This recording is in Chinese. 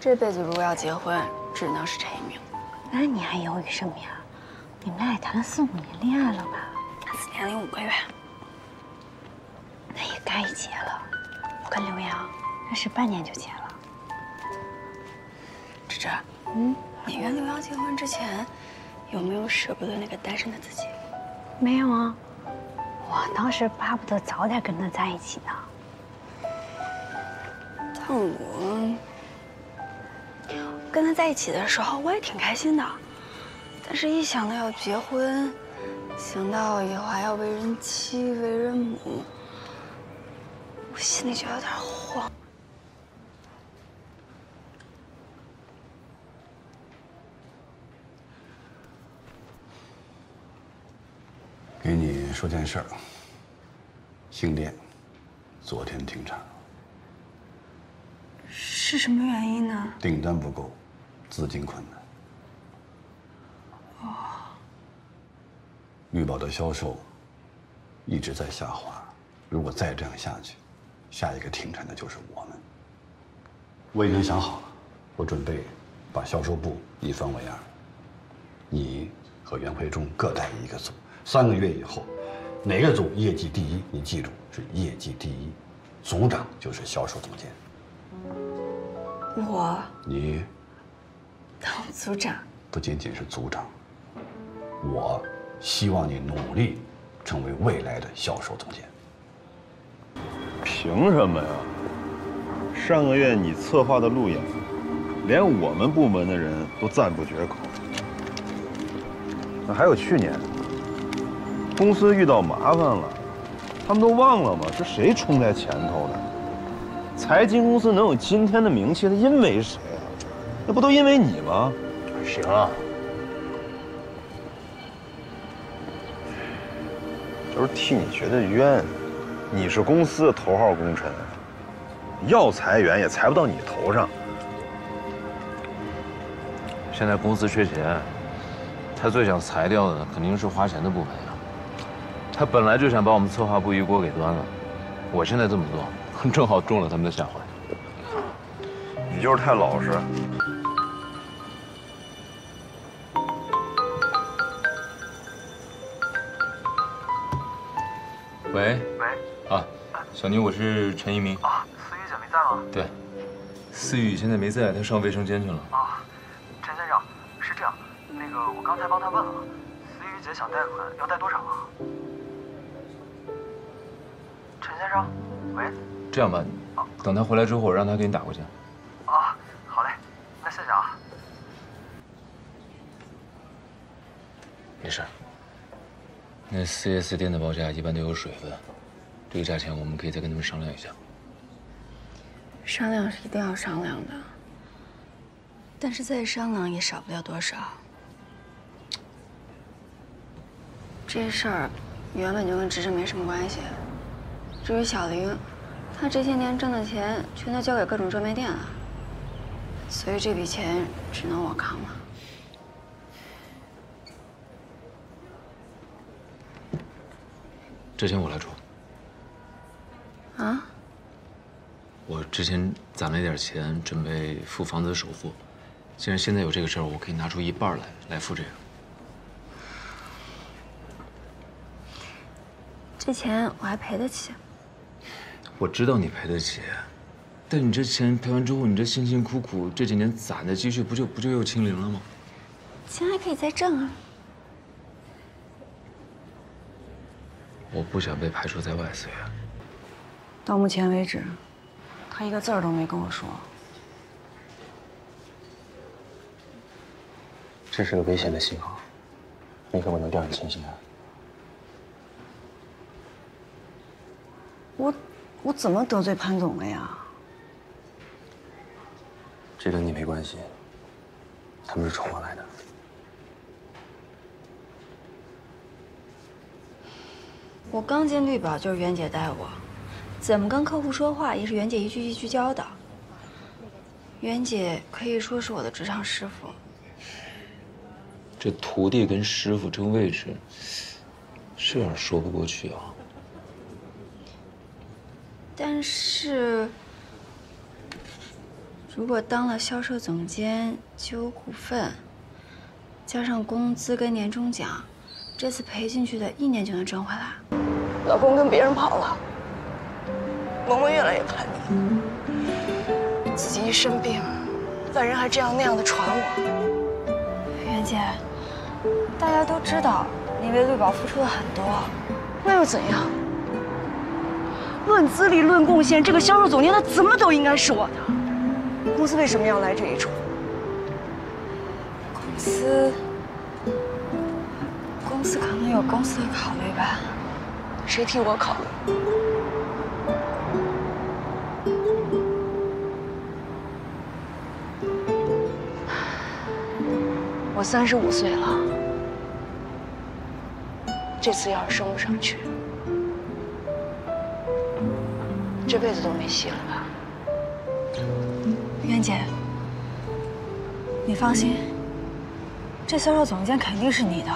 这辈子如果要结婚，只能是陈一鸣。那你还犹豫什么呀？你们俩也谈了4、5年恋爱了吧？4年05个月。那也该结了。我跟刘洋认识半年就结了。芝芝，你跟刘洋结婚之前，有没有舍不得那个单身的自己？没有啊，我当时巴不得早点跟他在一起呢。 但我跟他在一起的时候，我也挺开心的，但是一想到要结婚，想到以后还要为人妻、为人母，我心里就有点慌。给你说件事儿，姓练，昨天停产了。 是什么原因呢？订单不够，资金困难。哦。绿宝的销售一直在下滑，如果再这样下去，下一个停产的就是我们。我已经想好了，我准备把销售部一分为二，你和袁慧中各带一个组，3个月以后，哪个组业绩第一，你记住是业绩第一，组长就是销售总监。 你当组长不仅仅是组长，我希望你努力成为未来的销售总监。凭什么呀？上个月你策划的路演，连我们部门的人都赞不绝口。那还有去年，公司遇到麻烦了，他们都忘了吗？是谁冲在前头的？ 财经公司能有今天的名气，是因为谁啊？那不都因为你吗？行啊，都是替你觉得冤。你是公司的头号功臣，要裁员也裁不到你头上。现在公司缺钱，他最想裁掉的肯定是花钱的部分呀。他本来就想把我们策划部一锅给端了，我现在这么做。 正好中了他们的下怀。你就是太老实。喂。喂。啊，小宁，我是陈一鸣。啊，思雨姐没在吗？对，思雨现在没在，她上卫生间去了。啊，陈先生，是这样，那个我刚才帮她问了，思雨姐想贷款要贷多少啊？陈先生，喂。 这样吧，等他回来之后，我让他给你打过去。啊，好嘞，那谢谢啊。没事，那4S店的报价一般都有水分，这个价钱我们可以再跟他们商量一下。商量是一定要商量的，但是再商量也少不了多少。这事儿原本就跟芝芝没什么关系，至于小林。 他这些年挣的钱全都交给各种专卖店了，所以这笔钱只能我扛了。这钱我来出。啊？我之前攒了一点钱，准备付房子首付。既然现在有这个事儿，我可以拿出一半来付这个。这钱我还赔得起。 我知道你赔得起，但你这钱赔完之后，你这辛辛苦苦这几年攒的积蓄，不就又清零了吗？钱还可以再挣啊！我不想被排除在外，思源。到目前为止，他一个字儿都没跟我说。这是个危险的信号，你可不能掉以轻心啊！我怎么得罪潘总了呀？这跟你没关系，他们是冲我来的。我刚进绿宝就是袁姐带我，怎么跟客户说话也是袁姐一句一句教的。袁姐可以说是我的职场师傅。这徒弟跟师傅争位置，是有点说不过去啊。 但是，如果当了销售总监就有股份，加上工资跟年终奖，这次赔进去的一年就能挣回来。老公跟别人跑了，萌萌越来越叛逆，自己一生病，外人还这样那样的传我。袁姐，大家都知道你为绿宝付出了很多，那又怎样？ 论资历，论贡献，这个销售总监他怎么都应该是我的。公司为什么要来这一出？公司可能有公司的考虑吧。谁替我考虑？我35岁了，这次要是升不上去。 这辈子都没戏了吧，袁姐，你放心，这销售总监肯定是你的。